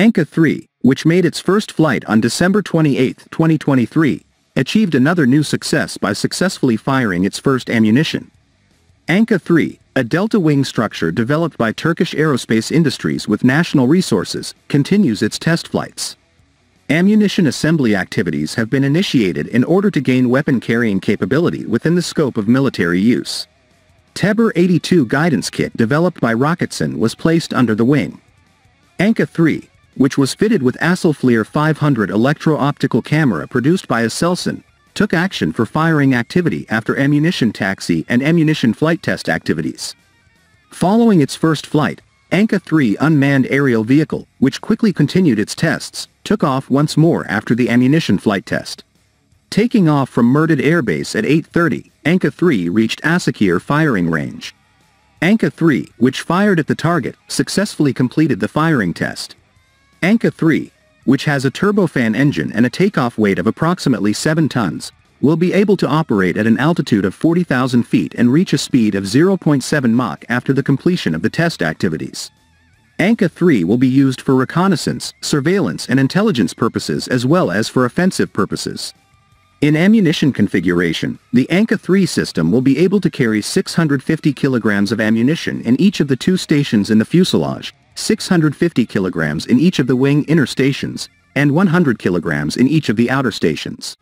ANKA-3, which made its first flight on December 28, 2023, achieved another new success by successfully firing its first ammunition. ANKA-3, a delta-wing structure developed by Turkish Aerospace Industries with national resources, continues its test flights. Ammunition assembly activities have been initiated in order to gain weapon-carrying capability within the scope of military use. TEBER-82 guidance kit developed by ROKETSAN was placed under the wing. ANKA-3, which was fitted with ASELFLIR 500 electro-optical camera produced by Aselsan, took action for firing activity after ammunition taxi and ammunition flight test activities. Following its first flight, ANKA-3 unmanned aerial vehicle, which quickly continued its tests, took off once more after the ammunition flight test. Taking off from Mürted Air Base at 8:30, ANKA-3 reached Acıkır Firing Range. ANKA-3, which fired at the target, successfully completed the firing test. ANKA-3, which has a turbofan engine and a takeoff weight of approximately 7 tons, will be able to operate at an altitude of 40,000 feet and reach a speed of 0.7 Mach after the completion of the test activities. ANKA-3 will be used for reconnaissance, surveillance and intelligence purposes as well as for offensive purposes. In ammunition configuration, the ANKA-3 system will be able to carry 650 kilograms of ammunition in each of the two stations in the fuselage, 650 kilograms in each of the wing inner stations, and 100 kilograms in each of the outer stations.